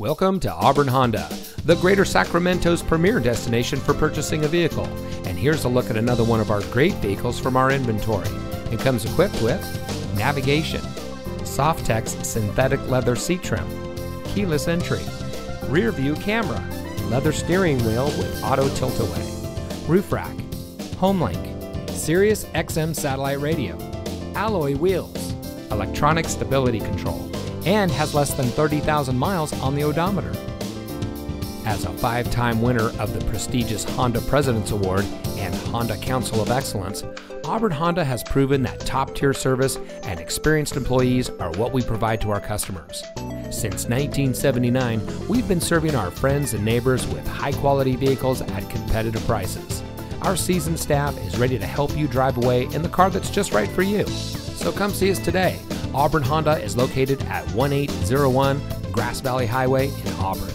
Welcome to Auburn Honda, the Greater Sacramento's premier destination for purchasing a vehicle. And here's a look at another one of our great vehicles from our inventory. It comes equipped with navigation, Softex synthetic leather seat trim, keyless entry, rear view camera, leather steering wheel with auto tilt-away, roof rack, HomeLink, Sirius XM satellite radio, alloy wheels, electronic stability control, and has less than 30,000 miles on the odometer. As a five-time winner of the prestigious Honda President's Award and Honda Council of Excellence, Auburn Honda has proven that top-tier service and experienced employees are what we provide to our customers. Since 1979, we've been serving our friends and neighbors with high-quality vehicles at competitive prices. Our seasoned staff is ready to help you drive away in the car that's just right for you. So come see us today. Auburn Honda is located at 1801 Grass Valley Highway in Auburn.